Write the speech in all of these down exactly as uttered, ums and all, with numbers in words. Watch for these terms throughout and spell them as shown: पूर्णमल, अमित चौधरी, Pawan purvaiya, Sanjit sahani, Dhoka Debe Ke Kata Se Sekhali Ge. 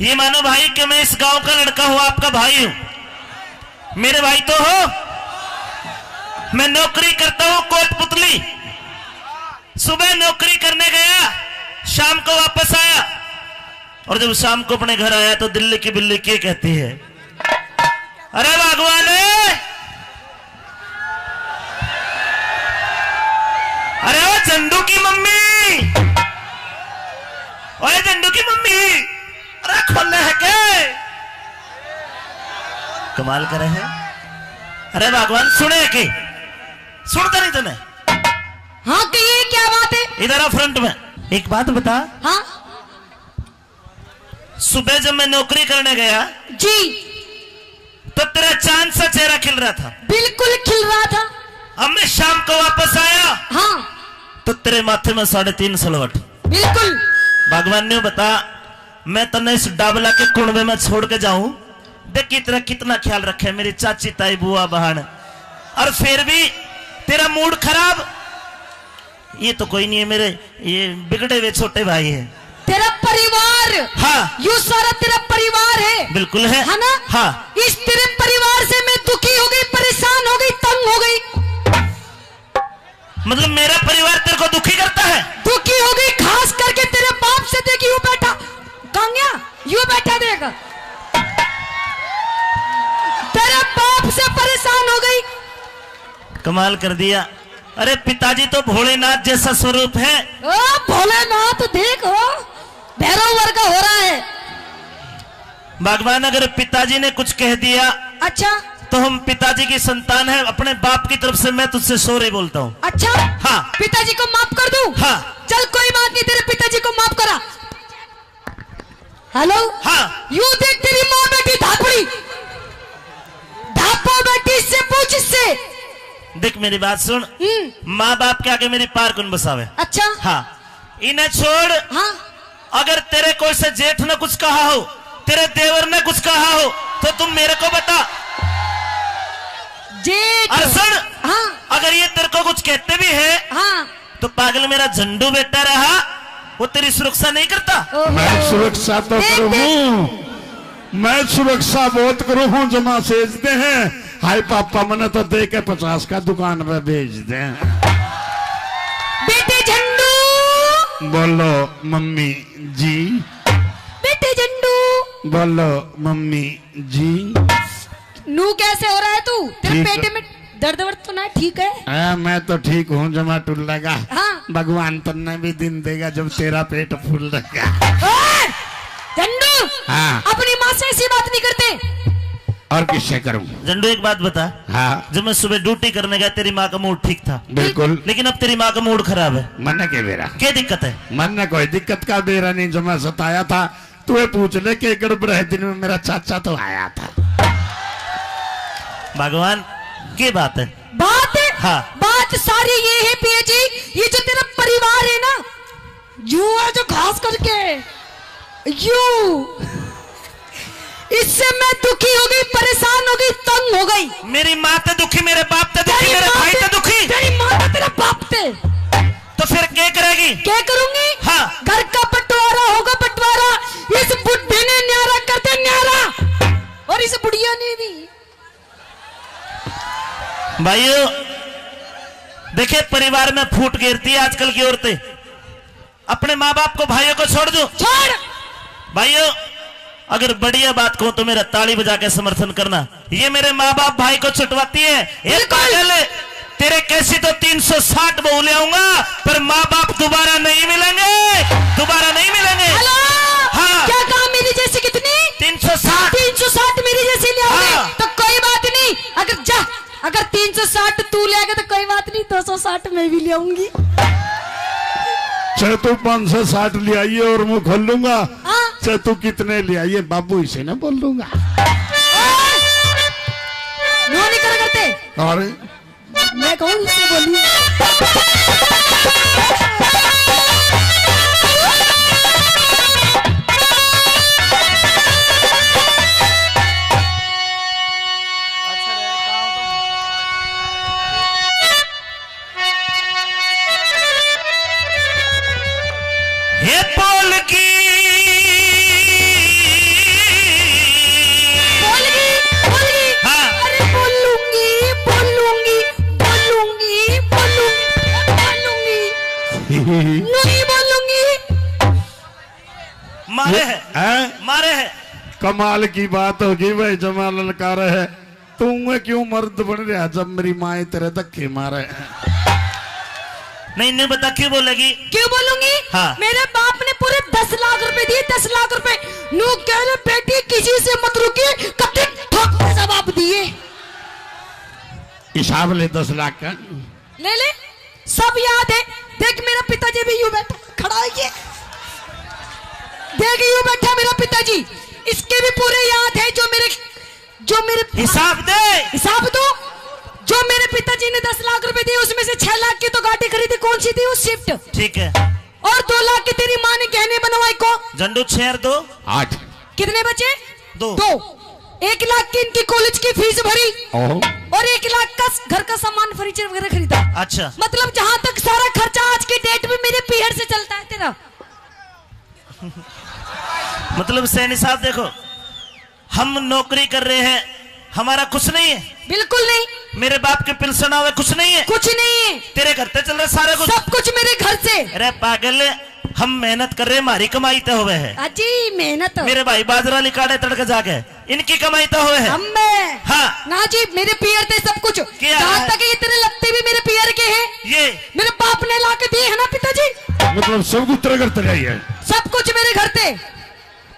ये मानो भाई कि मैं इस गांव का लड़का हूं, आपका भाई हूं, मेरे भाई तो हो। मैं नौकरी करता हूं कोटपुतली, सुबह नौकरी करने गया, शाम को वापस आया, और जब शाम को अपने घर आया तो दिल्ली की बिल्ली क्या कहती है, अरे भगवान है, अरे वो झंडू की मम्मी, अरे झंडू की मम्मी, अरे खोलना है क्या, कमाल करे हैं। अरे भगवान सुने कि सुनता नहीं तूने? हाँ कि ये क्या बात है। इधर आ फ्रंट में, एक बात बता। हाँ सुबह जब मैं नौकरी करने गया जी तो तेरा चांद सा चेहरा खिल रहा था, बिल्कुल खिल रहा था। अब मैं शाम को वापस आया हाँ तो तेरे माथे में साढ़े तीन सलवट, बिल्कुल। भगवान ने बता मैं तने इस डाबला के कुंडे में छोड़ के जाऊं, देखी तेरा कितना ख्याल रखे मेरी चाची ताई बुआ बहन, और फिर भी तेरा मूड खराब। ये तो कोई नहीं है मेरे ये बिगड़े हुए छोटे भाई है, तेरा परिवार। हाँ यू सारा तेरा परिवार है, बिल्कुल है, है ना। हाँ इस तेरे परिवार से मैं दुखी हो गई, परेशान हो गई, तंग हो गई। मतलब मेरा परिवार तेरे को दुखी करता है, दुखी हो गई, खास करके तेरे बाप से। देखी यू बैठा कांग्या, यू बैठा देगा, तेरे बाप से परेशान हो गई। कमाल कर दिया। अरे पिताजी तो भोलेनाथ जैसा स्वरूप है। ओ भोलेनाथ देखो भैरव वर्ग हो रहा है। भगवान अगर पिताजी ने कुछ कह दिया अच्छा तो हम पिताजी की संतान है, अपने बाप की तरफ से मैं तुझसे सॉरी बोलता हूँ। अच्छा हाँ पिताजी को माफ कर दूँ। हाँ चल कोई बात नहीं, तेरे पिताजी को माफ करा। हेलो हाँ यू देख तेरी माँ बेटी धापड़ी धापो बेटी से पूछ इससे। देख मेरी बात सुन, माँ बाप के आगे मेरी पार कौन बसावे। अच्छा हाँ इन्हें छोड़। हाँ अगर तेरे कोई से जेठ ने कुछ कहा हो, तेरे देवर ने कुछ कहा हो तो तुम मेरे को बता जेठ। और सुन हाँ अगर ये तेरे को कुछ कहते भी है हाँ तो पागल मेरा झंडू बेटा रहा वो तेरी सुरक्षा नहीं करता। मैं सुरक्षा तो करूँ हूँ, मैं सुरक्षा बहुत करूँ हूँ। जमा सेजते हैं हाय पापा मैंने तो दे के पचास का दुकान पे भेज दे। बेटे झंडू बोलो मम्मी जी, बेटे झंडू बोलो मम्मी जी। नू कैसे हो रहा है तू? तेरे पेट में दर्द वर्द तो ना ठीक है? आ, मैं तो ठीक हूँ जमा टूल लगा। हाँ? भगवान तन्ने भी दिन देगा जब तेरा पेट फूल लगा। झंडू हाँ अपनी माँ से ऐसी बात नहीं करते और किससे करूं? झंडू एक बात बता। हाँ जब मैं सुबह ड्यूटी करने गया तेरी माँ का मूड ठीक था, बिल्कुल, लेकिन अब तेरी माँ का मूड खराब है। मन के बेरा क्या दिक्कत है? मन ने कोई दिक्कत का बेरा नहीं। जो मैं सताया था तुम्हें पूछने के गड़बड़े दिन में मेरा चाचा तो आया था। भगवान की बात है, बात है हाँ बात सारी ये है पिया जी, ये जो तेरा परिवार है ना यू है जो खास करके यू, इससे मैं दुखी हो गई, परेशान हो गई, तंग हो गई। मेरी माँ तो दुखी, मेरे बाप तो दुखी, मेरे भाई तो दुखी, तेरी माँ तो तेरा बाप थे। तो फिर क्या करेगी? क्या करूंगी? हाँ घर का बंटवारा होगा, बंटवारा। इस बुढ़े ने न्यारा कर दे, न्यारा, और इस बुढ़िया ने भी। भाइयों देखिए परिवार में फूट गिरती है आजकल की औरतें। अपने माँ बाप को भाइयों को छोड़ दो। छोड़ भाइयों, अगर बढ़िया बात कहो तो मेरा ताली बजा के समर्थन करना। ये मेरे माँ बाप भाई को छुटवाती है। तेरे कैसी तो तीन सौ साठ बहु ले आऊंगा पर माँ बाप दोबारा नहीं मिलेंगे, दोबारा नहीं मिलेंगे। हाँ क्या कहा? मेरी जैसी कितनी तीन सौ साठ, तीन सौ साठ मेरी जैसी ले आओगे। हाँ। तो कोई बात नहीं, अगर जा अगर तीन सौ साठ तू ले आगे तो कोई बात नहीं, दो सौ साठ मैं भी ले आऊंगी। चाहे तू पाँच सौ साठ ले आइए और मुँह खोल लूंगा, चाहे तू कितने ले आइए बाबू इसे ना बोल लूंगा। नहीं कर करते। अरे मैं कौन से बोलूं? ये बोल की मारे है, है? मारे है। कमाल की बात होगी भाई, जमा ललकार है तू क्यों मर्द बन रहा जब मेरी माए तेरे धक्के मारे है। नहीं नहीं बता क्यों बोलेगी, क्यों बोलूंगी? हाँ। मेरे बाप ने पूरे दस लाख रुपए दिए, दस लाख रुपए नू कह रहे बेटी किसी से मत रुकी, कभी ठोक के जवाब दिए। हिसाब ले दस लाख का ले ले, सब याद है। देख मेरा पिताजी भी यूं बैठा खड़ा है, ये देख यूं बैठा मेरा पिताजी, इसके भी पूरे याद है। जो मेरे जो मेरे हिसाब दे, हिसाब दो। जो मेरे पिताजी ने दस लाख रुपए दिए उसमें से छह लाख की तो गाड़ी खरीदी, कौन सी थी? उस स्विफ्ट, ठीक है। और दो लाख की तेरी माँ ने गहने बनवाए, को झंडू छह दो आठ, कितने बचे? दो, दो। एक लाख की इनकी कॉलेज की फीस भरी और एक लाख का घर का सामान फर्नीचर वगैरह खरीदा। अच्छा, मतलब जहाँ तक सारा खर्चा आज की डेट में मेरे पीहर से चलता है तेरा। मतलब सैनी साहब देखो, हम नौकरी कर रहे हैं, हमारा कुछ नहीं है, बिल्कुल नहीं। मेरे बाप के पेंशन आवे, कुछ नहीं है, कुछ नहीं है। तेरे घर से चल रहा सारा कुछ, सब कुछ मेरे घर से। अरे पागल, हम मेहनत कर रहे, हमारी कमाई तो हुए है। अजी मेहनत, मेरे भाई बाजरा लिकाड़े तड़के जाके, इनकी कमाई तो हुए है। अम्मे हाँ ना जी, मेरे पियर थे सब कुछ, यहाँ तक इतने लगते भी मेरे पियर के हैं, ये मेरे बाप ने ला के दिए है ना पिताजी। मतलब सब कुछ तेरे घर से आई है, सब कुछ मेरे घर से।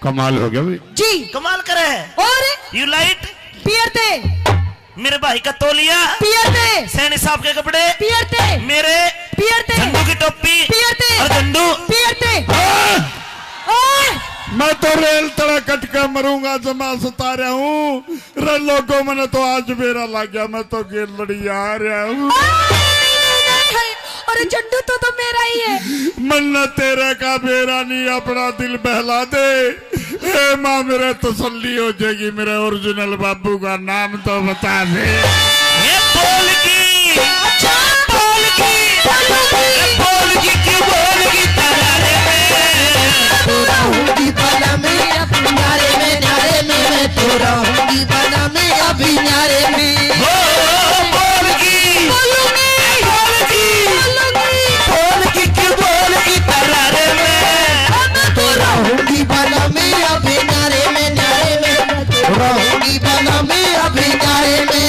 कमाल हो गया जी, कमाल करे है। और यू लाइट पियर थे, मेरे भाई का तोलिया पियर थे, सैनी साहब के कपड़े पियर थे, मेरे पियर थे, झंडू की टोपी पियर थे, और झंडू पियर थे। मैं तो रेल तड़ा कटका मरूंगा, जमा सता रहा हूँ रे लोगों, मैंने तो आज मेरा लग गया, मैं तो गेल लड़ी आ रहा हूँ। और झंडू तो, तो मेरा ही है, मन तेरे का मेरा नहीं, अपना दिल बहला दे ए माँ, मेरे तसल्ली हो जाएगी। मेरे ओरिजिनल बाबू का नाम तो बता दे। ये बोल की, अच्छा बोल की, बोल की की बोल की ताले में पूरा होगी बना में, अपने नारे में नारे में मैं पूरा होगी बना में, अभी नारे में हो बोल की बोलूंगी, बोल की बोलूंगी, बोल की की बोल की ताले में पूरा होगी बना में, अभी नारे में नारे में रहूंगी बना में, अभी नारे में।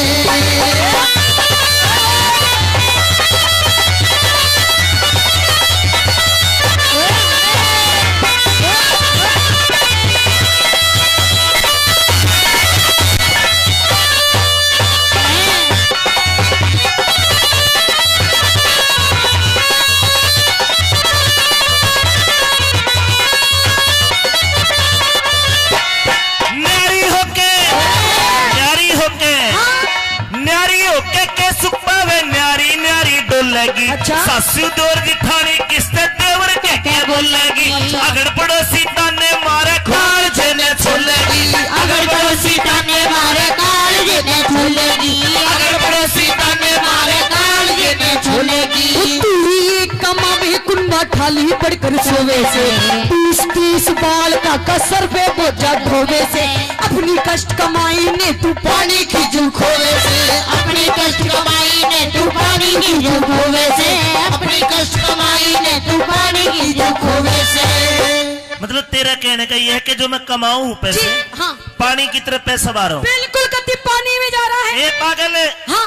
अच्छा? सासू दूर दिखानी किसने देवर के क्या बोलेगी, अगर पड़ोसी ताने मारे काल जेने छोलेगी, अगर पड़ोसी ताने मारे काल जेने छोलेगी, अगर पड़ोसी ताने मारे काल जेने छोलेगी। तू ही कमा में कुंडा थाली पड़कर सोवे से, तीस तीस बाल का कसर पे बोझा ढोवे से, अपनी कष्ट कमाई ने तू पानी की जूल खोवे से, अपनी कष्ट कमाई ने तू पानी की जूल खोवे से, अपनी कष्ट कमाई ने तू पानी की जूल खोवे से। मतलब तेरा कहने का ये है कि जो मैं कमाऊं पैसे, हाँ। पानी की तरफ पैसा बहा रहा हूँ, बिल्कुल कति पानी में जा रहा है। ये पागल है, हाँ।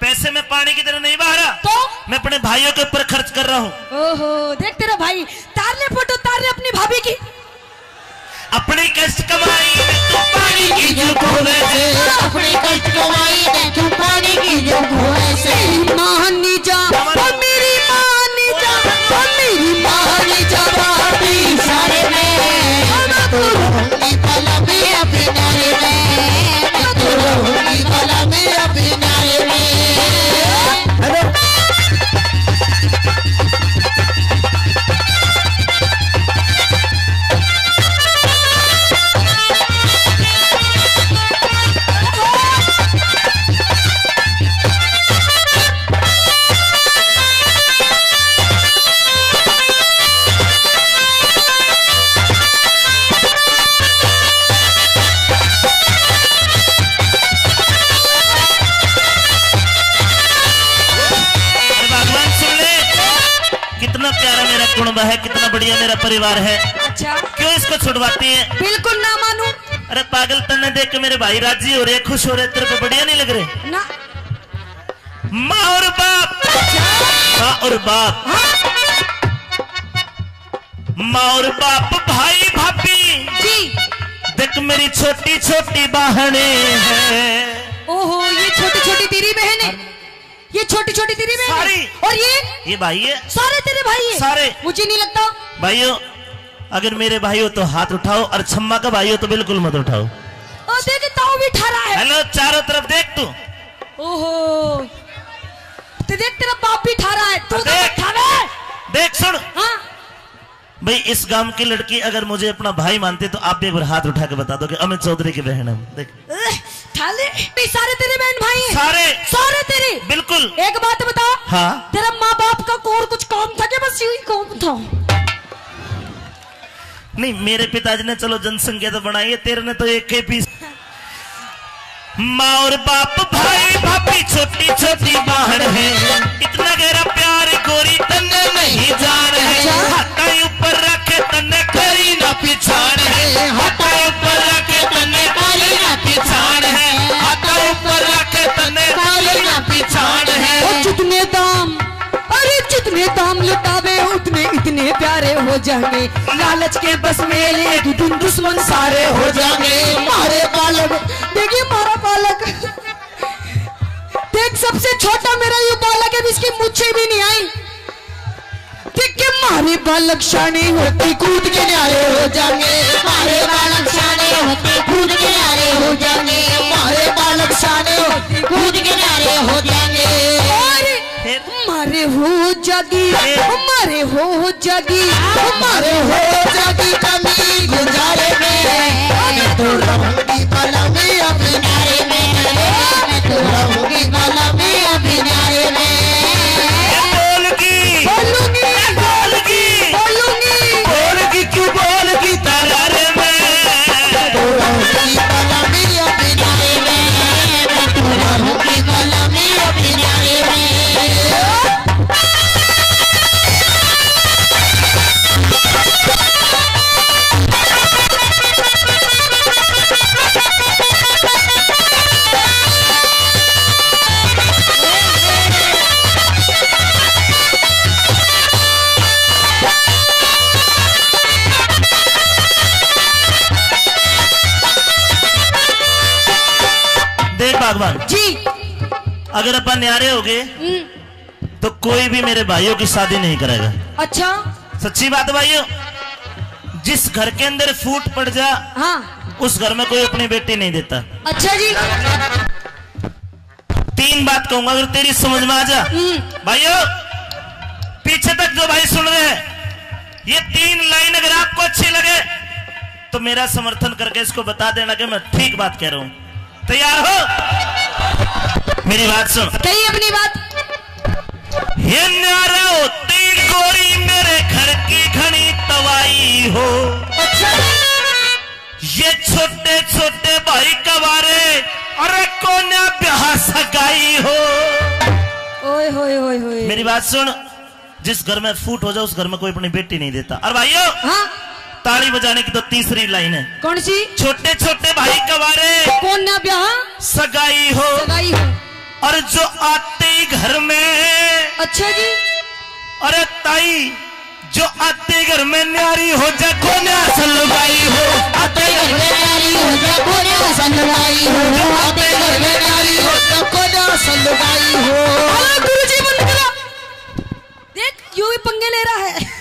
पैसे में पानी की तरह नहीं बहा रहा, तो मैं अपने भाइयों के ऊपर खर्च कर रहा हूँ। ओहो, देख तेरा भाई तार ले, फोटो तार ले अपनी भाभी की, अपनी कष्ट कमाई में तू पानी की जो खोवे से, अपनी कष्ट कमाई में तू पानी की जो खोवे से। मानी जा वो मेरी मानी जा, वो मेरी मानी जा भाभी सारे में, मैं तो रहूंगी भला में अपने नारे में, मैं तो रहूंगी भला में अपने नारे में। कितना प्यारा मेरा कुटुंब है, कितना बढ़िया मेरा परिवार है। अच्छा क्यों इसको छुड़वाती है? बिल्कुल ना मानू। अरे पागल, तन्ने देख के मेरे भाई राजी हो रहे, खुश हो रहे, तेरे पे बढ़िया नहीं लग रहे ना। माँ और बाप, माँ और बाप, माँ और बाप, भाई भाभी जी, देख मेरी छोटी छोटी बहने हैं। ओहो, ये छोटी छोटी तेरी बहन है, ये छोटी छोटी तेरी बहन है, और ये ये भाई है, सारे तेरे भाई है सारे। मुझे नहीं लगता भाइयों, अगर मेरे भाई हो तो हाथ उठाओ, और छम्मा का भाई हो तो बिल्कुल मत उठाओ। ओ देख, ताऊ भी ठहरा है। हेलो, चारों तरफ देख तू। ओहो, ते देख तेरा बाप भी ठहरा है, तू देख देख सुन। हाँ भाई, इस गांव की लड़की अगर मुझे अपना भाई मानते तो आप भी एक बार हाथ उठा के बता दो कि अमित चौधरी की बहन है। देख सारे तेरे बहन भाई हैं, सारे सारे तेरे। बिल्कुल, एक बात बता। हाँ, तेरा माँ बाप का कोर कुछ काम था क्या? बस यूं काम था। नहीं, मेरे पिताजी ने चलो जनसंख्या तो बनाई है, तेरे ने तो एक के पीस। माँ और बाप, भाई भाभी, छोटी छोटी बहन है, इतना गहरा प्यार गोरी तन्ने नहीं जान है। हाथा ऊपर रखे तन्ने करी ना पहचान है, हाथा ऊपर रखे तन्ने करी ना पहचान है, हाथा ऊपर रखे तन्ने करी ना पहचान है। और जितने दाम, अरे जितने दाम लुटावे उतने इतने प्यारे हो जाएंगे, लालच के बस में एक दिन दुश्मन सारे हो जाएंगे। मारे बालक, देखिए मारा बालक, देख सबसे छोटा मेरा ये बालक है, इसकी मुझे भी नहीं आई। देख के मारे बालक शाने होते कूद के न्यारे हो जाएंगे, मारे बालक शाने होते कूद के न्यारे हो जाएंगे, मारे बालक शाने होते कूद के न्यारे हो जाएंगे। मारे हो जागी, मारे हो जागी, मारे हो जागी कमी गुजारे में तो रहूंगी भला में अभिनारे में, मैं तो रहूंगी भला में अभिनारे में। बोलगी बोलूंगी बोलगी बोलूंगी बोलगी क्यों बोलगी तरारे में, मैं तो रहूंगी भला में अभिनारे में, मैं तो रहूंगी भला में अभिनारे में। भगवान जी, अगर अपन न्यारे हो गए तो कोई भी मेरे भाइयों की शादी नहीं करेगा। अच्छा, सच्ची बात है भाइयों, जिस घर के अंदर फूट पड़ जा, हाँ, उस घर में कोई अपनी बेटी नहीं देता। अच्छा जी, तीन बात कहूंगा, अगर तेरी समझ में आ जा। भाइयों, पीछे तक जो भाई सुन रहे हैं, ये तीन लाइन अगर आपको अच्छी लगे तो मेरा समर्थन करके इसको बता देना कि मैं ठीक बात कह रहा हूं। तैयार हो? मेरी बात सुन, कही अपनी बात। ये न्यारा होती गोरी मेरे घर की घनी तवाई हो। अच्छा। ये छोटे छोटे भाई कवारे, अरे कोन्या ब्याह सगाई हो। ओए होए होए होए। मेरी बात सुन, जिस घर में फूट हो जाए उस घर में कोई अपनी बेटी नहीं देता। और भाइयों, हाँ? ताली बजाने की तो तीसरी लाइन है, कौन सी? छोटे छोटे भाई कवारे, कौन ना ब्याह सगाई हो, सगाई हो, और जो आते ही घर में। अच्छा जी, अरे ताई, जो आते घर में न्यारी हो जा, कोन्या सलवाई हो, आते घर में न्यारी हो जा, कोन्या सलवाई हो, आते घर में न्यारी हो जा, कोन्या सलवाई हो। गुरुजी बंद करा, देख यूं ही पंगे ले रहा है,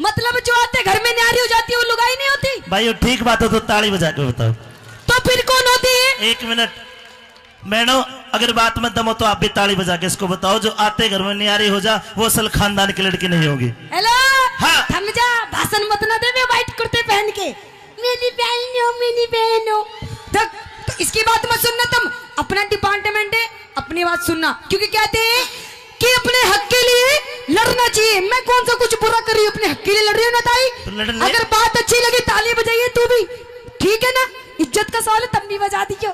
मतलब जो आते घर में न्यारी हो जाती है वो लुगाई नहीं होती। भाई ठीक बात हो तो ताली बजा के बताओ, तो फिर कौन होती है? एक मिनट मैडम, अगर बात में दम हो तो आप भी ताली बजा के इसको बताओ, जो आते घर में न्यारी हो जा वो असल खानदान की लड़की नहीं होगी। हेलो, हाँ, थम जा, भाषण मत ना दे, मैं व्हाइट कुर्ते पहन के मेरी बहन हो, मेरी बहन हो। तो इसकी बात मत सुनना, तुम अपना डिपार्टमेंट है, अपनी बात सुनना, क्योंकि कहते हैं कि अपने हक के लिए लड़ना चाहिए। मैं कौन सा कुछ बुरा कर रही हूँ, अपने हक के लिए लड़ रही हूँ ना ताई। तो अगर बात अच्छी लगी ताली बजाइए, तू भी ठीक है ना, इज्जत का सवाल है, तब भी बजा दीजिए।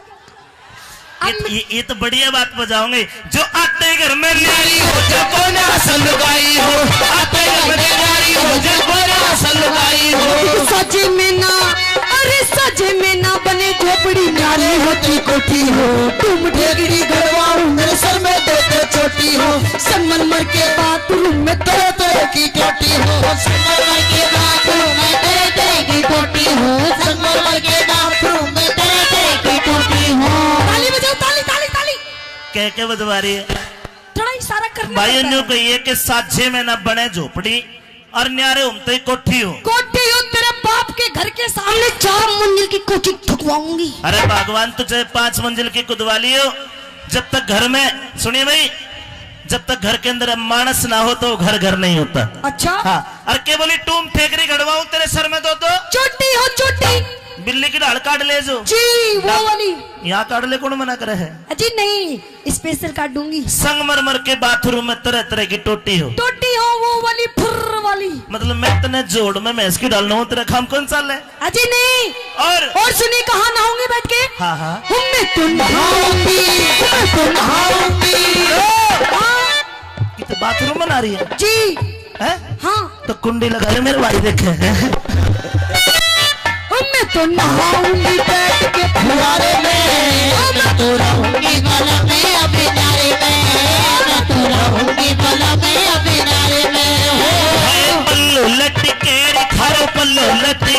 ये, ये तो बढ़िया बात बजाओगे। जो आते घर में नारी हो जो कोना सलगाई हो, आते घर में नारी हो जो कोना सलगाई हो, सच में ना अरे सच में ना बने झोपड़ी नारी होती कोठी हो, तुम ढेगड़ी घरवाऊ मेरे सर में दो तो छोटी हो, संगमरमर के बाथरूम में तो तो की कोठी हो, संगमरमर के बाथरूम में तो तो की कोठी हो, संगमरमर के बाथरूम में तो तो की कोठी हो। कह के बजवा रही है थोड़ा इशारा करने भाइयों ने कहिए कि साझे में ना बने झोपड़ी और न्यारे उमते कोठी हो, कोठी हो तेरे बाप के घर के सामने चार मंजिल की कोठी ठुकवाऊंगी। अरे भगवान तुझे पांच मंजिल की कुदवाली हो। जब तक घर में सुनिए भाई, जब तक घर के अंदर मानस ना हो तो घर घर नहीं होता। अच्छा हाँ, और के बोली टूम ठेकरी घड़वाऊं तेरे सर में दो दो चोटी हो चोटी, बिल्ली की दाढ़ काट ले जो जी वो वाली, यहाँ काट ले कौन मना करे है। अजी नहीं स्पेशल काट दूंगी। संगमरमर के बाथरूम में तरह तरह की टोटी हो टोटी हो वो वाली फुर्र वाली, मतलब मैं इतने जोड़ में मैं इसकी डालना हूँ तेरा खाम कौन सा ले। अजी नहीं और और सुनी कहाँ नहाऊंगी बैठ के। हाँ हाँ तो बाथरूम बना रही है जी है? हाँ तो कुंडी लगा ले मेरे भाई देखे मैं तो नहाऊंगी बैठ के फुहारे में, मैं तो रहूंगी बला में अपने नारे में, मैं तो रहूंगी बला में अपने नारे में। पल्लू लटके थारो पल्लू लटके,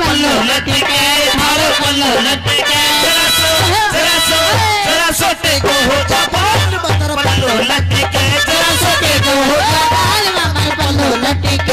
पल्लू लटके थारो पल्लू लटके, जरा सो जरा सो जरा सोटे को हो जा बाल मगर, पल्लू लटके जरा सोटे को हो जा बाल मगर, पल्लू लटके।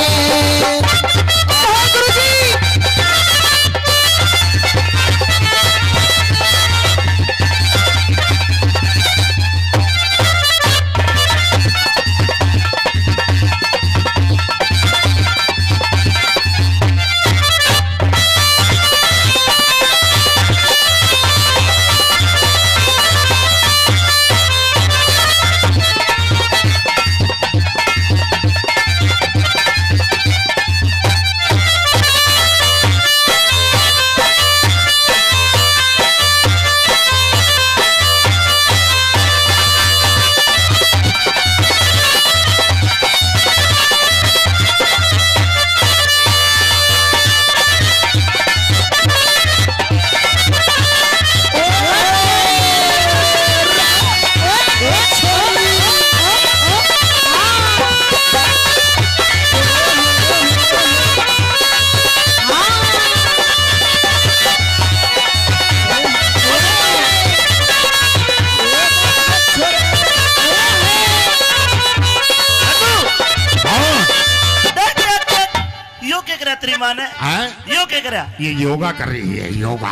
ये योगा कर रही है योगा।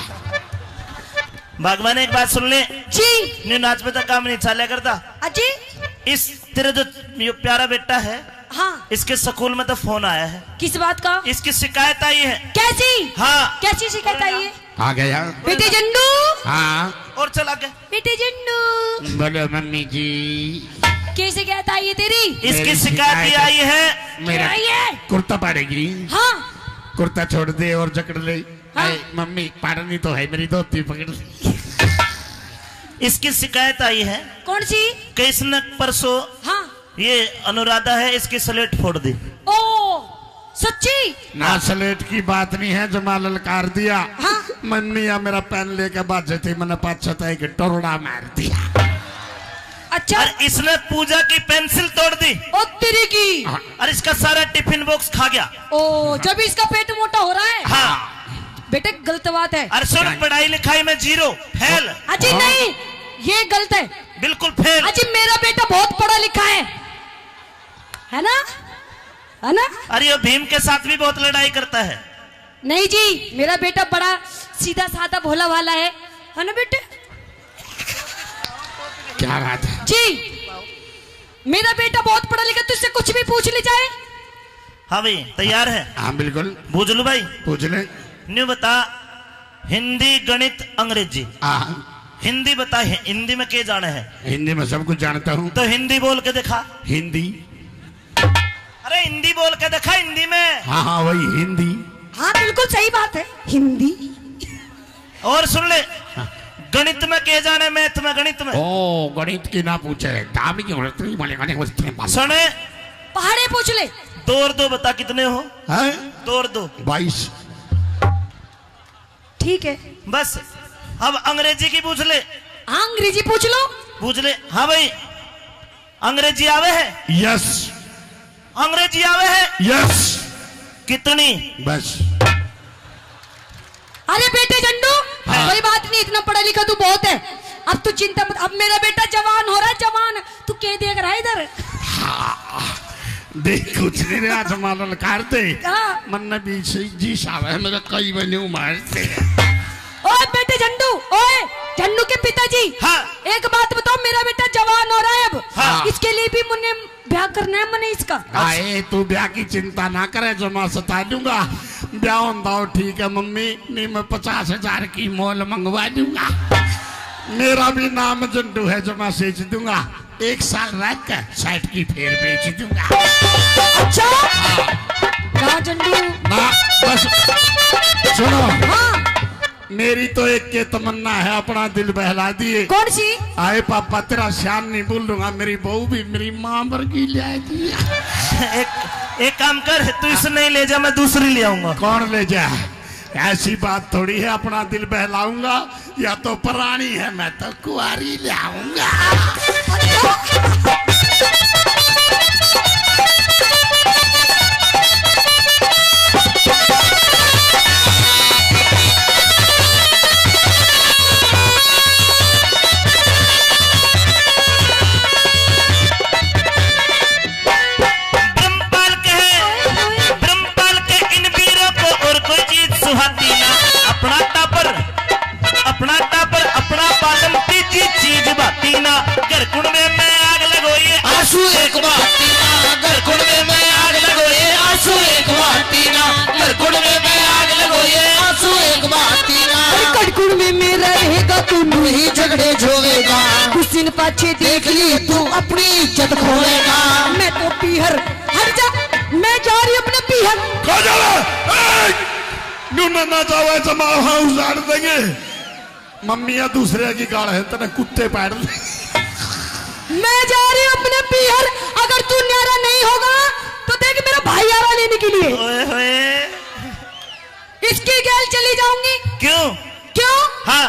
भगवान एक बात सुन ले जी, न्यू नाच पे तक काम नहीं चला करता। अजी इस तेरे जो ये प्यारा बेटा है हाँ, इसके स्कूल में तो फोन आया है। किस बात का? इसकी शिकायत आई है। कैसी? हाँ कैसी शिकायत आई है? आ गया बेटे जन्नू। हाँ और चला गया बेटे जन्नू। बोलो मम्मी जी कैसी शिकायत आई है तेरी? इसकी शिकायत आई है मेरा कुर्ता पाड़ेगी। हाँ कुर्ता छोड़ दे और जकड़ ले। हाँ? मम्मी पारनी तो है मेरी धोती पकड़ ले। इसकी शिकायत आई है। कौन सी? किसने परसों हाँ ये अनुराधा है इसकी स्लेट फोड़ दी। ओ सच्ची ना? स्लेट की बात नहीं है जमा ललकार दिया। हाँ? मम्मी या मेरा पेन लेके बाजे थी मैंने पाँच छताई के टोरड़ा मार दिया। अच्छा और इसने पूजा की पेंसिल तोड़ दी और तेरी की। हाँ। और इसका सारा टिफिन बॉक्स खा गया। ओ जब इसका पेट मोटा हो रहा है। हाँ बेटे गलत बात है। अरे सुन पढ़ाई लिखाई में जीरो फेल। अजी नहीं ये गलत है बिल्कुल फेल। अजी मेरा बेटा बहुत पढ़ा लिखा है है ना है ना। अरे वो भीम के साथ भी बहुत लड़ाई करता है। नहीं जी मेरा बेटा बड़ा सीधा साधा भोला वाला है है ना बेटे। क्या बात है जी मेरा बेटा बहुत पढ़ा लिखा तुझसे कुछ भी पूछ ले जाए। हाँ भाई तैयार है? हाँ बिल्कुल पूछ लो भाई पूछ ले। न्यू बता हिंदी गणित अंग्रेजी। हाँ हिंदी बता हिंदी में क्या जाना है? हिंदी में सब कुछ जानता हूँ। तो हिंदी बोल के दिखा। हिंदी? अरे हिंदी बोल के दिखा हिंदी में। हाँ हाँ वही हिंदी। हाँ बिल्कुल सही बात है हिंदी। और सुन ले हाँ। गणित में के जाने मैथ में गणित में। ओ गणित की ना पूछे दाम की उड़ती मालिक सुने पहाड़े पूछ ले। दो और दो बता कितने हो है? दो और दो बाईस। ठीक है बस अब अंग्रेजी की पूछ ले। अंग्रेजी पूछ लो पूछ ले। हाँ भाई अंग्रेजी आवे है? यस। अंग्रेजी आवे है? यस। कितनी? बस। अरे बेटे झंडू हाँ। कोई बात नहीं इतना पढ़ा लिखा तू बहुत है अब तू चिंता मत। अब मेरा बेटा जवान हो रहा है जवान तू क्या देख रहा है इधर हाँ। देख कुछ नहीं रहा जमालन करते मन बीच जी साहब है मेरा कई बने मारते। ओए बेटे झंडू ओए झंडू के पिताजी हाँ। एक बात बताओ मेरा बेटा जवान हो रहा है अब हाँ। इसके लिए भी मुझे ब्याह करना है मुझे इसका। आए तू ब्याह की चिंता ना करे जमा सता दूंगा ब्याह होता ठीक है मम्मी नहीं मैं पचास हजार की मोल मंगवा दूंगा मेरा भी नाम झंडू है जमा सेच दूंगा एक साल रात का साठ की फेर बेच दूंगा। अच्छा ना झंडू ना बस सुनो हाँ। मेरी तो एक के तमन्ना है अपना दिल बहला दिए। कौन सी? आए पापा तेरा शान नहीं भूल दूंगा मेरी बहू भी मेरी माँ वर्गी ले आई थी। एक, एक काम कर तू इसे नहीं ले जा मैं दूसरी ले आऊंगा। कौन ले जा? ऐसी बात थोड़ी है अपना दिल बहलाऊंगा या तो पुरानी है मैं तो कुआरी ले आऊंगा। पाछे देख ली तू अपनी इज्जत खोएगा। मैं तो पीहर हट जा मैं जा रही अपने पीहर खा जा ना जाओ जमा हाँ उजाड़ देंगे मम्मिया दूसरे की गाड़ है तेरे कुत्ते पैर। मैं जा रही अपने पीहर अगर तू न्यारा नहीं होगा तो देख मेरा भाई आ रहा लेने के लिए। ओए होए इसकी गैल चली जाऊंगी। क्यों क्यों हाँ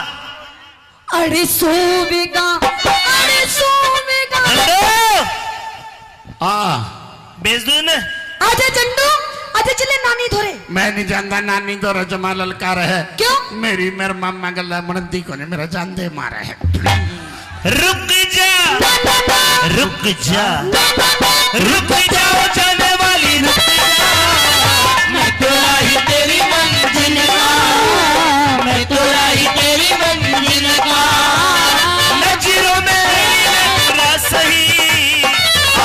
अरे सोवेगा अरे सोवेगा आ बेच दू ना। आजा झंडू आजा चले नानी धोरे। मैं नहीं जानता नानी धोरे जमा ललकार है। क्यों? मेरी मेरे मामा गला मनंदी को ने मेरा जान दे मारा है। रुक जा रुक जा रुक जा जाने वाली रुक जा मैं तोड़ा ही तेरी मंजिल का मैं तोड़ा ही तेरी मंजिल का नजरों में बुरा सही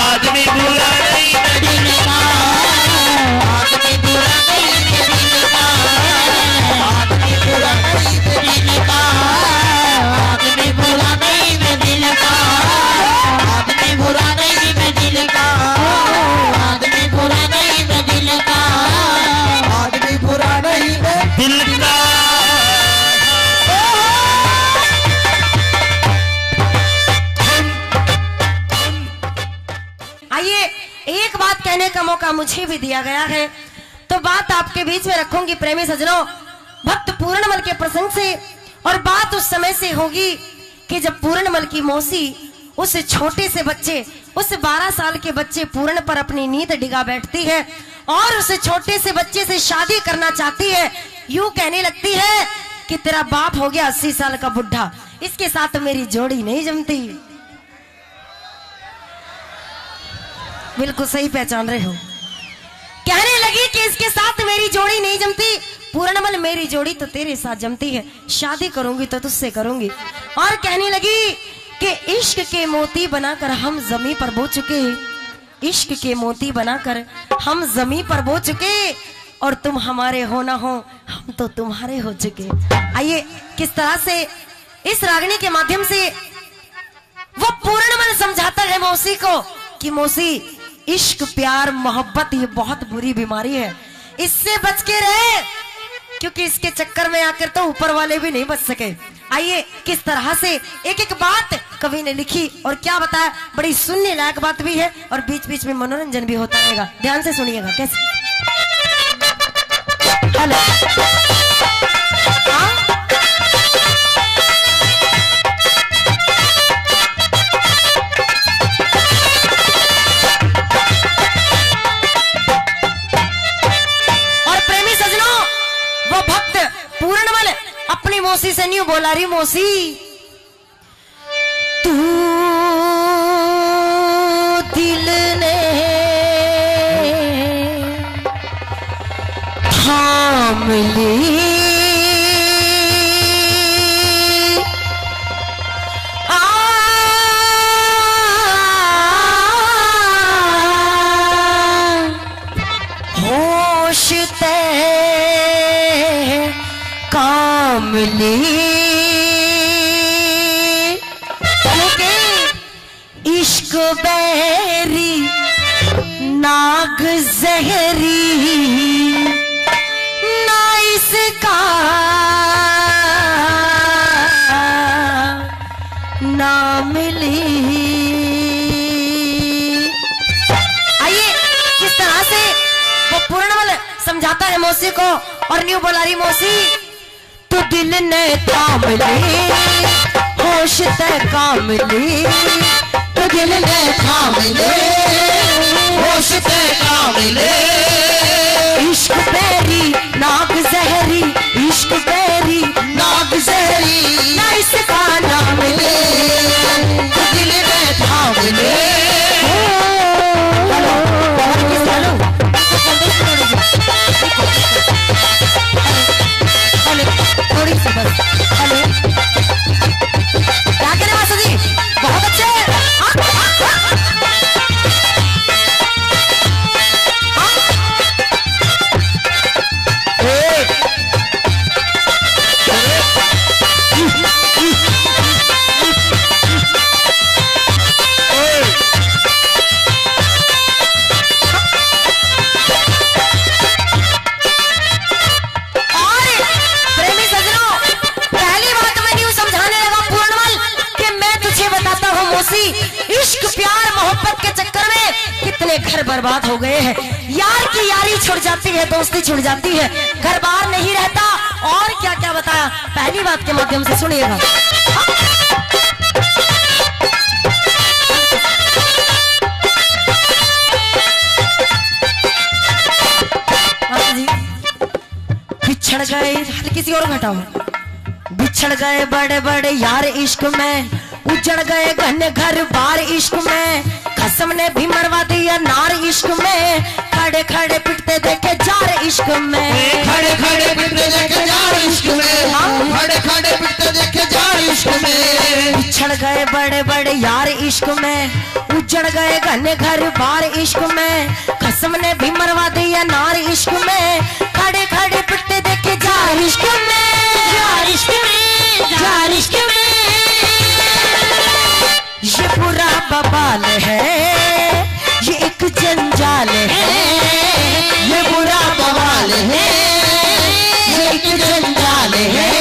आदमी बुरा नहीं नजर का आदमी बुरा नहीं नजर का आदमी बुरा नहीं नजर का आदमी बुरा नहीं नजर का आदमी बुरा नहीं नजर का आदमी बुरा नहीं नजर का आदमी बुरा नहीं दिल का। कहने का मौका मुझे भी दिया गया है तो बात आपके बीच में रखूंगी प्रेमी सजनों भक्त पूर्णमल के प्रसंग से। और बात उस समय से होगी कि जब पूर्णमल की मौसी उस छोटे से बच्चे उस बारह साल के बच्चे पूर्ण पर अपनी नींद डिगा बैठती है और उस छोटे से बच्चे से शादी करना चाहती है। यूं कहने लगती है कि तेरा बाप हो गया अस्सी साल का बुढ़ा इसके साथ मेरी जोड़ी नहीं जमती। बिल्कुल सही पहचान रहे हो। कहने लगी कि इसके साथ मेरी जोड़ी नहीं जमती। पूर्णमल मेरी जोड़ी तो तेरे साथ जमती है शादी करूंगी तो तुझसे करूंगी। और कहने लगी कि इश्क के मोती बनाकर हम जमी पर बो चुके इश्क के मोती बनाकर हम जमी पर बो चुके और तुम हमारे हो ना हो हम तो तुम्हारे हो चुके। आइए किस तरह से इस रागनी के माध्यम से वो पूर्णमल समझाता है मौसी को कि मौसी इश्क प्यार मोहब्बत ये बहुत बुरी बीमारी है इससे बच के रहे क्योंकि इसके चक्कर में आकर तो ऊपर वाले भी नहीं बच सके आइए किस तरह से एक एक बात कवि ने लिखी और क्या बताया, बड़ी सुनने लायक बात भी है और बीच बीच में मनोरंजन भी होता रहेगा। ध्यान से सुनिएगा कैसे। मौसी से नहीं बोला रही मौसी, तू दिल ने थाम ली क्योंकि इश्क बहरी नाग जहरी ना इसका ना मिली। आइए किस तरह से वो पूर्णमल समझाता है मौसी को और न्यू बोला रही मौसी, तो दिल ने थाम ली होश ते काम ली, तो दिल ने थाम ली होश ते काम ली, इश्क तेरी नाग जहरी इश्क तेरी नाग जहरी ना इसका नाम ले, तो दिल ने थाम ली। इश्क प्यार मोहब्बत के चक्कर में कितने घर बर्बाद हो गए हैं, यार की यारी छुड़ जाती है, दोस्ती छुड़ जाती है, घर बार नहीं रहता और क्या क्या बताया। पहली बात के माध्यम से सुनिएगा। बिछड़ गए, किसी और घटाओ, बिछड़ गए बड़े बड़े यार इश्क में, उजड़ गए घने घर बार इश्क में, खसम ने भी मरवा दिया नार इश्क में, खड़े खड़े पिटते देखे जार इश्क में, खड़े खड़े पिटते देखे जार इश्क में, खड़े खड़े पिटते देखे जार इश्क में, बिछड़ गए बड़े बड़े यार इश्क में, उजड़ गए घने घर बार इश्क में, खसम ने भी मरवा दिया नार इश्क में, खड़े खड़े पिटते देखे जार इश्क में, जार इश्क में, जार इश्क में। ये पूरा बवाल है, ये एक जंजाल है, ये पूरा बवाल है, ये एक जंजाल है,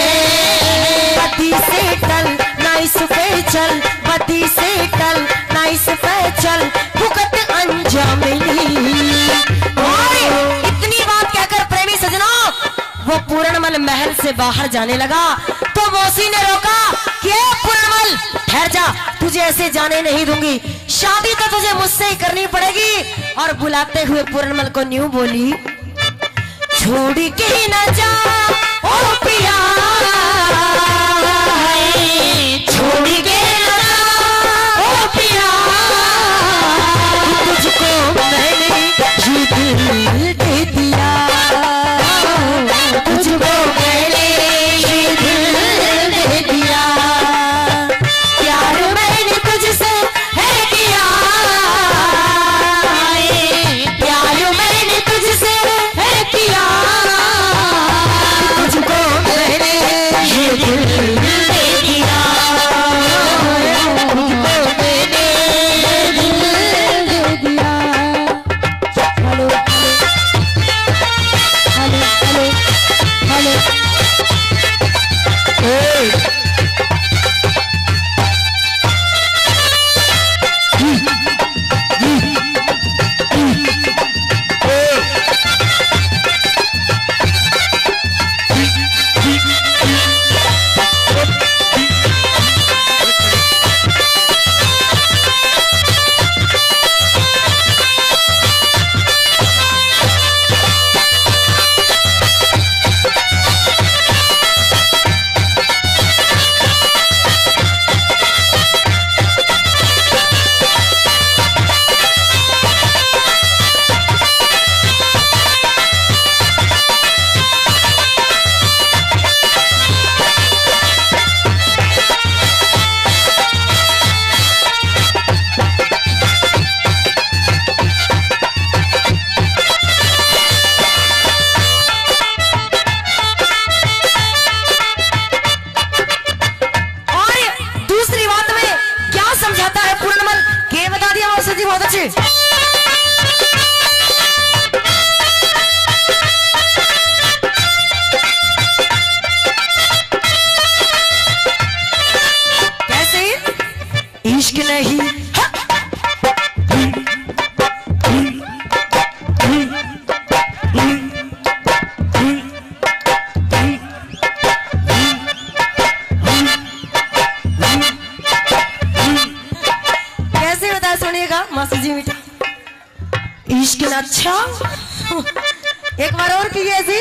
बदी से टल ना इस पे चल, बदी से टल ना इस पे चल, भुगत अंजाम मिली। इतनी बात कहकर प्रेमी सजनों वो पूर्णमल महल से बाहर जाने लगा, तो मौसी ने रोका कि पूर्णमल ठहर जा, तुझे ऐसे जाने नहीं दूंगी, शादी तो तुझे मुझसे ही करनी पड़ेगी। और बुलाते हुए पूर्णमल को न्यू बोली, छोड़ के न जा ओ पिया, छोड़ के न जा ओ पिया, तुझको मैंने ये दिल दे दिया, तुझको मैंने ये दिल दे दिया, अच्छा एक बार और की ऐसी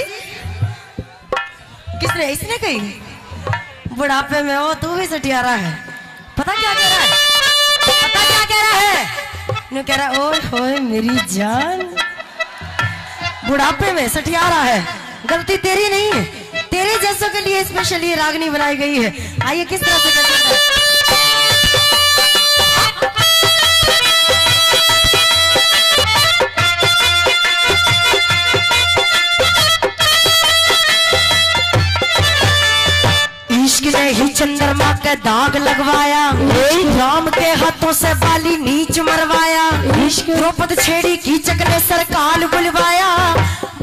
किसने इसने कही बुढ़ापे में हो तू भी सटियारा है। पता क्या कह रहा है पता क्या कह रहा है नु कह रहा ओए होए मेरी जान बुढ़ापे में सटियारा है। गलती तेरी नहीं है, तेरे जैसों के लिए स्पेशल ये रागनी बनाई गई है। आइए किस तरह से करते हैं ही चंद्रमा के दाग लगवाया राम के हाथों से बाली नीच मरवाया द्रौपद छेड़ी की चक्र सरकार बुलवाया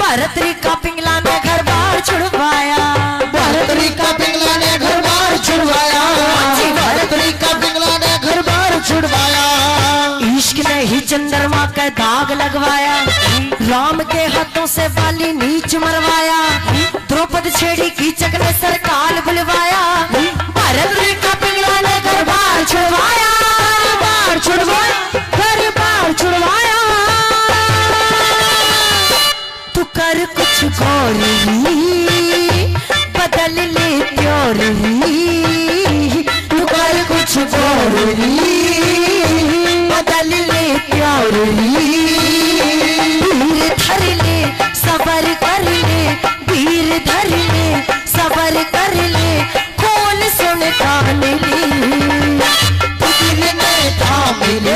भारत री का पिंगला ने घर बार छुड़वाया भारत री का पिंगला ने घर बार छुड़वाया भारत री का पिंगला ने घर बार छुड़वाया। इश्क ने ही चंद्रमा के दाग लगवाया राम के हाथों से बाली नीच मरवाया द्रौपद छेड़ी की चक्र सरकार बुलवाया भारत री का पिंगला ने घर बार छुड़वाया बार छुड़वाया घर बार छुड़वाया। तू कर कुछ गोरी बदल ले प्योरी तू कर कुछ गोरी बदल ले प्योरी धीर धर ले सबर कर ले धीर धर ले सबर कर ले खोल सुन कान ले तू दिल में थाम ले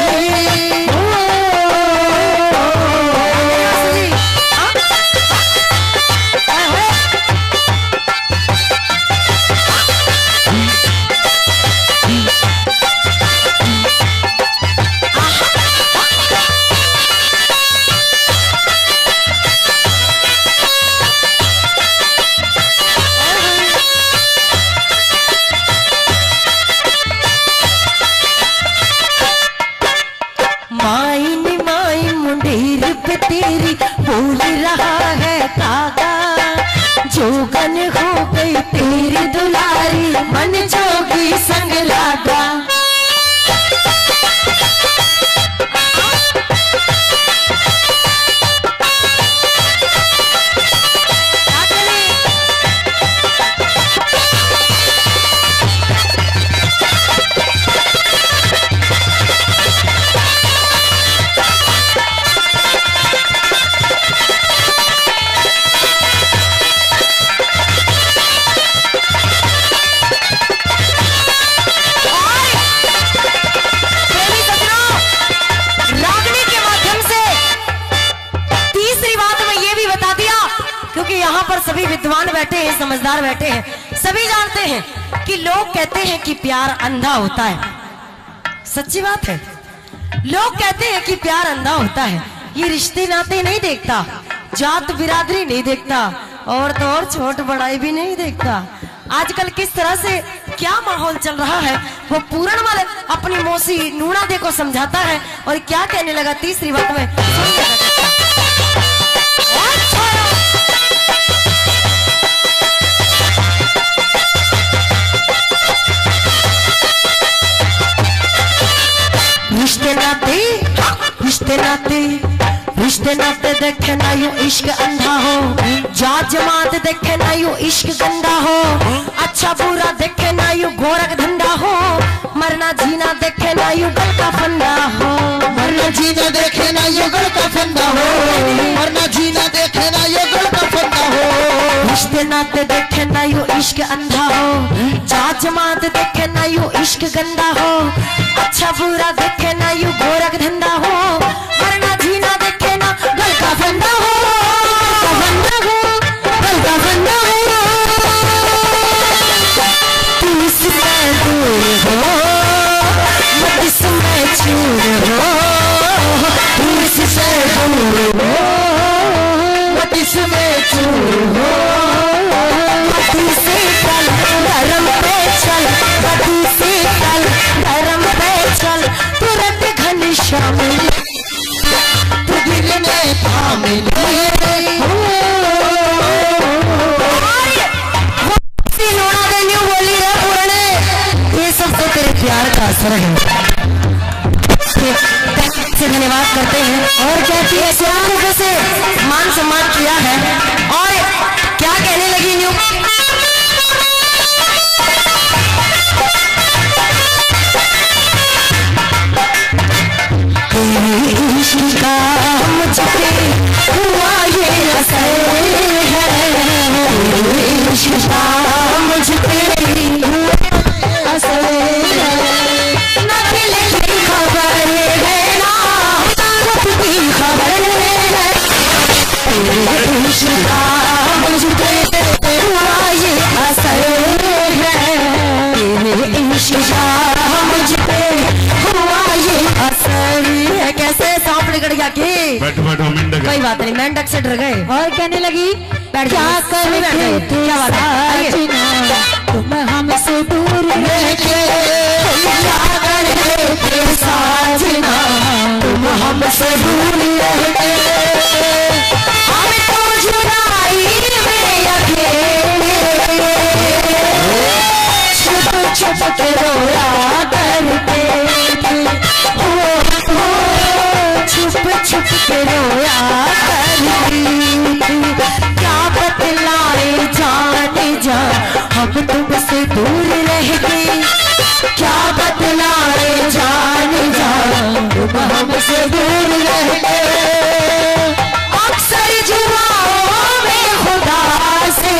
समझदार बैठे हैं। सभी जानते हैं कि लोग कहते हैं कि प्यार अंधा होता है, सच्ची बात है। लोग कहते हैं कि प्यार अंधा होता है, ये रिश्ते नाते नहीं देखता, जात बिरादरी नहीं देखता और तो और छोट बड़ाई भी नहीं देखता। आजकल किस तरह से क्या माहौल चल रहा है वो पूरन वाले अपनी मौसी नूना दे को समझाता है और क्या कहने लगा तीसरी बात में रिश्ते नाते रिश्ते नाते रिश्ते नाते देखे ना यू इश्क अंधा हो जात जमात देखे ना यू इश्क गंदा हो अच्छा बुरा देखे ना यू गोरख धंधा हो मरना जीना देखे ना यू गल का फंदा हो मरना जीना देखे ना यू गल का फंदा हो मरना जीना देखे ना यू गल का फंदा हो। रिश्ते नाते देखे ना यू इश्क अंधा हो जात जमात देखे ना यू इश्क गंदा हो अच्छा बुरा देखे ना यू गोरख धंधा हो मरना जीना देखे ना गल का फंदा हो फंदा हो गल का फंदा हो। तू इससे दूर हो मुझसे मैं चूर हो तू इससे दूर हो मुझसे मैं चूर हो तू से चल धर्म पे चल तू से चल धर्म पे चल तुरंत घनश्याम तू दिल में थाम ले वो नोड़ा दे न्यू बोली है पुराने ये सब तो तेरे प्यार का असर है। धन्यवाद करते हैं। और क्या कि इस्लाम ने जैसे मान सम्मान किया है, और क्या कहने लगी न्यू हुआ ये बैठो बैठो मेंढक, कोई बात नहीं, मेंढक से डर गए और कहने लगी बैठ क्या कर रहे थे, क्या बात है तुम हमसे दूर रह के, क्या कर रहे थे साजना तुम हमसे दूर रह के, हम तो जुदाई में अकेले छुप छुप के रोया करते थे, छुप छुप के रोया करती, क्या बतलाए जाने जा हम तुमसे दूर रह गए, क्या बतलाए जाने जा तुम हमसे दूर रह गए, अक्सर जुबानों में खुदा से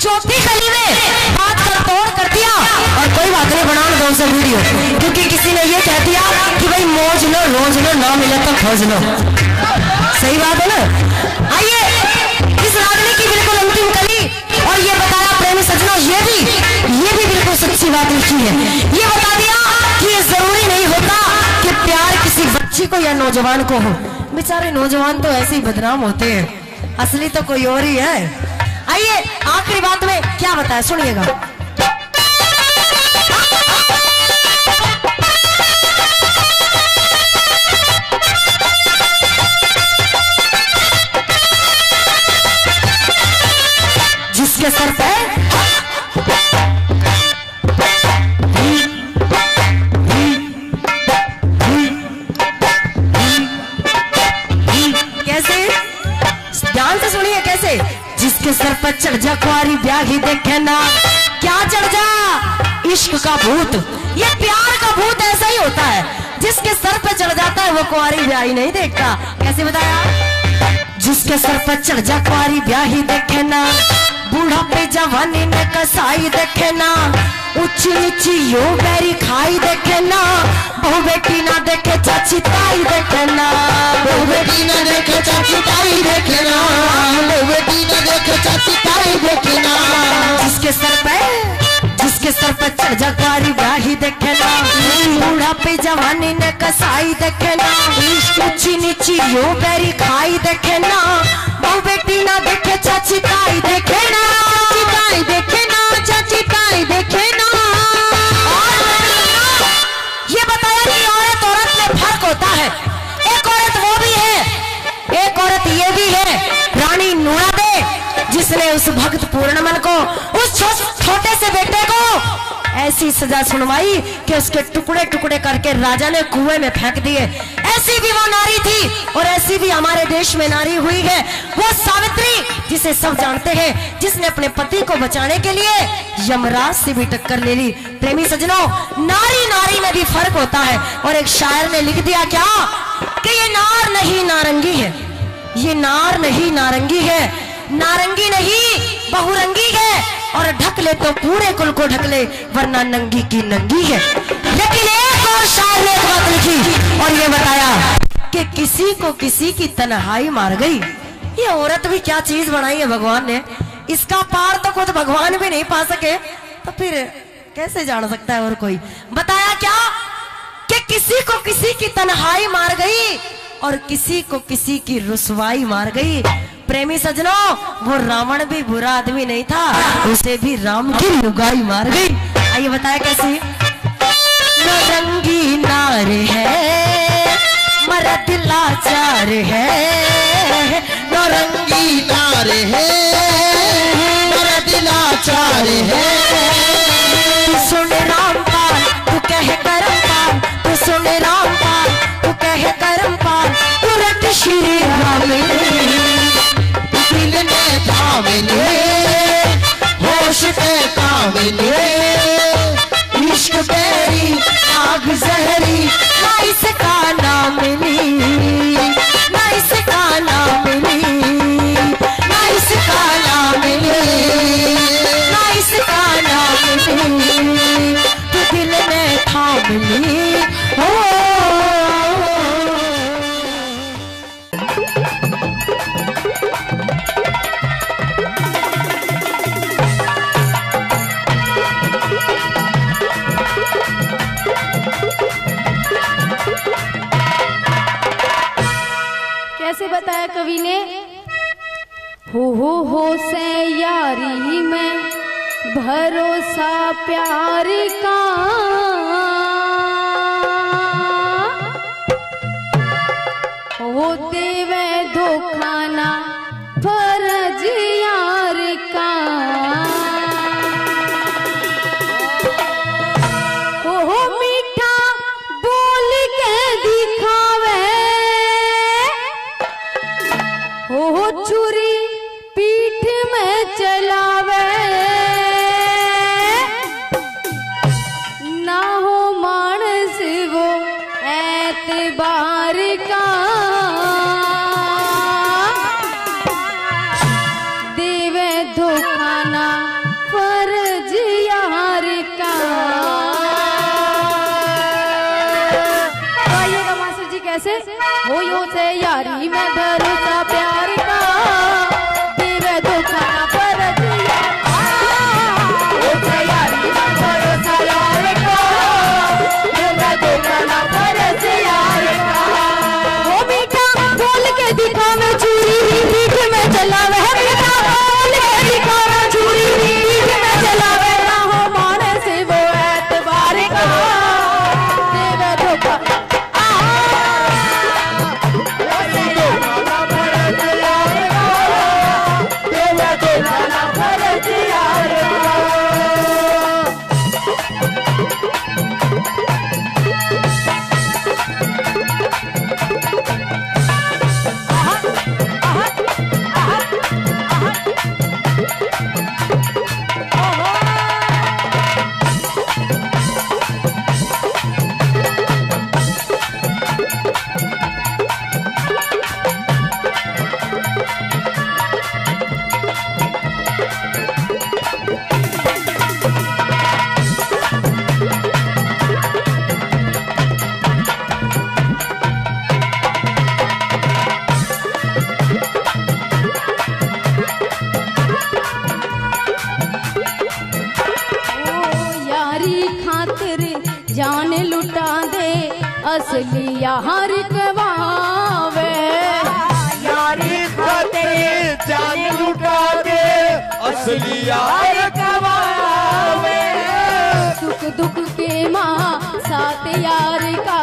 चौथी कली में बात का तोड़ कर दिया। और कोई बात नहीं बना दो सौ वीडियो, क्योंकि किसी ने ये कह दिया कि भाई मौज लो रोज लो ना मिले तो खोज लो, सही बात है ना। आइए इस रागनी की बिल्कुल अंतिम कली, और ये बताया प्रेमी सजनों ये भी ये भी बिल्कुल सच्ची बात लिखी है, ये बता दिया कि ये जरूरी नहीं होता कि प्यार किसी बच्ची को या नौजवान को हो, बेचारे नौजवान तो ऐसे ही बदनाम होते हैं, असली तो कोई और ही है। आइए आखिरी बात में क्या बताया सुनिएगा। जिसके सर पे कैसे ध्यान से सुनिए, कैसे जिसके सर पर चढ़ जा कुआरी ब्याही देखे ना, क्या चढ़ जा इश्क का भूत, ये प्यार का भूत ऐसा ही होता है, जिसके सर पर चढ़ जाता है वो कुआरी ब्याही नहीं देखता। कैसे बताया, जिसके सर पर चढ़ जा कुआरी ब्याही देखे ना, बूढ़ा पे जवानी ने कसाई देखे ना, ऊंची ऊंची यो बैरी खाई देखे ना, बहु बेटी ना देखे चाची ताई देखे ना, बहु बेटी ना देखे चाची ताई देखे ना, बहु बेटी ना देखे चाची ताई देखे ना, जिसके सर पे जिसके सर पर चढ़ जा कुआरी ब्याही देखे ना, बूढ़ा पे जवानी ने कसाई देखे ना, ऊंची नीची यो बैरी खाई देखे ना, बहु बेटी ना देखे चाची ताई देखे ना, चाची ताई देखे ना, चाची ताई देखे ना। ये बताया कि औरत औरत में फर्क होता है, एक औरत वो भी है, एक औरत ये भी है, रानी नूराबे जिसने उस भक्त पूर्णमन को, उस छोटे से बेटे को ऐसी सजा सुनवाई कि उसके टुकड़े टुकड़े करके राजा ने कुएं में फेंक दिए, ऐसी भी वो नारी थी और ऐसी भी हमारे देश में नारी हुई है, वो सावित्री जिसे सब जानते हैं, जिसने अपने पति को बचाने के लिए यमराज से भी टक्कर ले ली। प्रेमी सजनों, नारी नारी में भी फर्क होता है, और एक शायर ने लिख दिया क्या कि ये नार नहीं नारंगी है, ये नार नहीं नारंगी है, नारंगी नहीं बहुरंगी है, और ढक ले तो पूरे कुल को ढक ले वरना नंगी की नंगी है। लेकिन एक और शायर ने बात लिखी और ये बताया कि किसी को किसी की तन्हाई मार गई, ये औरत भी क्या चीज बनाई है भगवान ने, इसका पार तो खुद भगवान भी नहीं पा सके तो फिर कैसे जान सकता है और कोई। बताया क्या कि किसी को किसी की तन्हाई मार गई और किसी को किसी की रुसवाई मार गई। प्रेमी सजनों, वो रावण भी बुरा आदमी नहीं था, उसे भी राम की लुगाई मार गई। आइए बताया कैसे। नौरंगी नार है, मर्द लाचार है, नौरंगी नार है, मर्द लाचार है। तू सुन राम पाल, तू कह करम पाल, तू सुन राम पाल, तू कह करम पाल, तू रट श्री राम होश पे कामिले, इश्क बेरी आग जहरी, ना इसका नाम ली, ना इसका नाम ली, ना इसका नाम ली, ना इसका नाम ली, तू दिल में थाम ली। बताया कवि ने, हो हो हो से यारी में भरोसा प्यार का, हो देवे धोखाना फर्ज यार का, हो हो मीठा बोल के दिखावे, हो छुरी पीठ में चलावे, ना हो मानस वो ऐतबार का, देवे धोखाना फर्ज यार का। आइएगा मास्टर जी कैसे। हो यो से यारी में भरोसा प्यार, दुख के माँ साथ यार का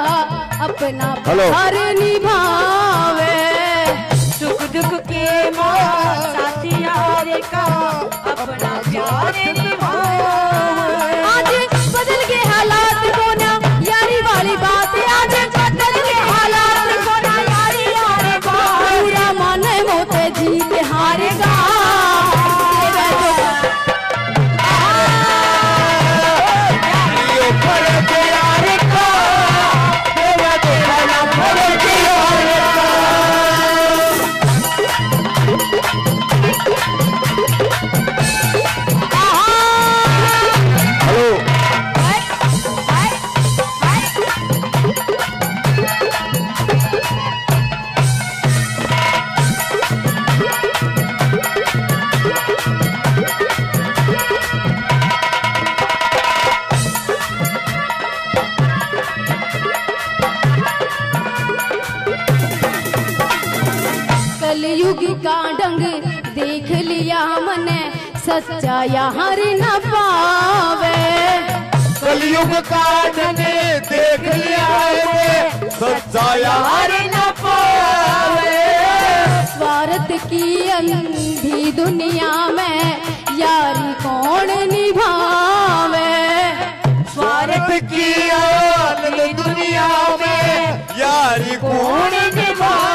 अपना प्यार निभावे, सुख दुख के माँ साथ यार का अपना प्यार निभावे। आज बदल के हालात को ना यारी वाली बात, आज बदल के हालात को ना यारी वाली बात, पूरा मन मोते जीत हारेगा। कलयुग का डंग देख लिया मने, सच्चा यार न पावे। कलयुग का डंग देख लिया है, सच्चा यार न पावे। स्वार्थ की अंधी दुनिया में यारी कौन निभावे। स्वार्थ की अंधी दुनिया में यारी कौन निभावे।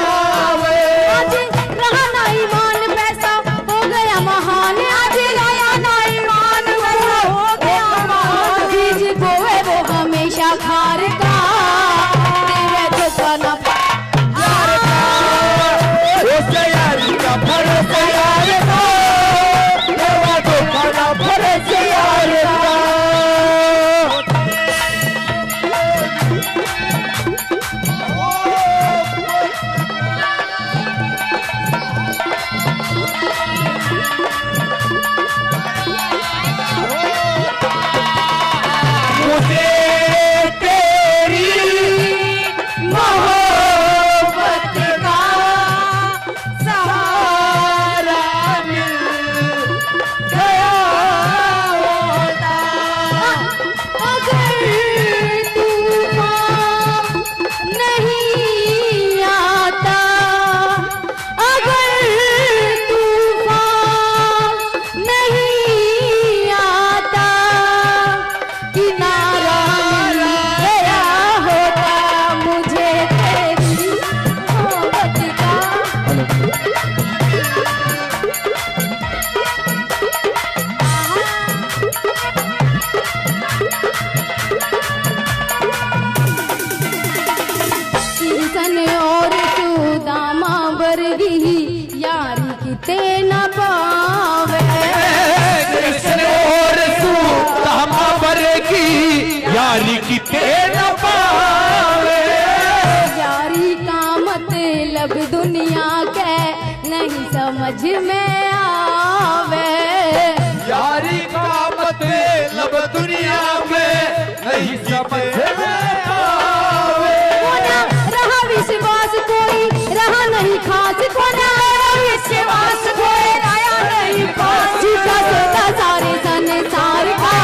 यारी का मतलब दुनिया के नहीं समझ में आवे। यारी का मतलब दुनिया में नहीं समझ में आवे। रहा विश्वास कोई रहा नहीं खास को ना विश्वास कोई नया नहीं पास। जीता सोता सारे संसार का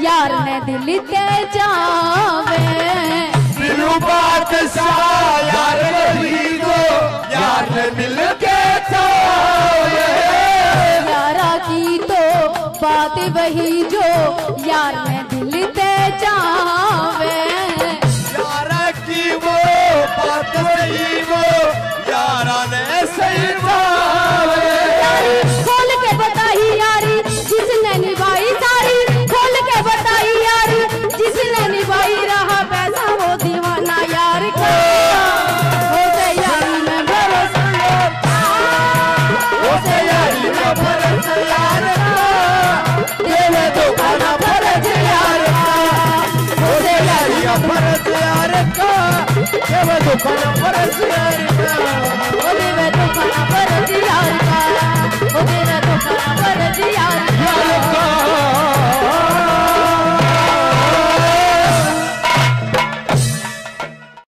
यार ने दिल के जावे। दिलू बात सा यार वही दो यार ने दिल के जावे। यारा की तो बात वही जो यार ने दिल के जावे। यारा की वो बात वही वो यारा ने सही जावे। खोल के बता ही यारी जिसने निभाई सारी। बताई यार जिसने निभाई रहा पैसा वो दीवाना यार का। उसे यारी में भरोसा उसे यारी में भरोसा यार का। तेरे तो खाना भरोसा यार का। उसे यारी में भरोसा यार का। तेरे तो खाना भरोसा यार का।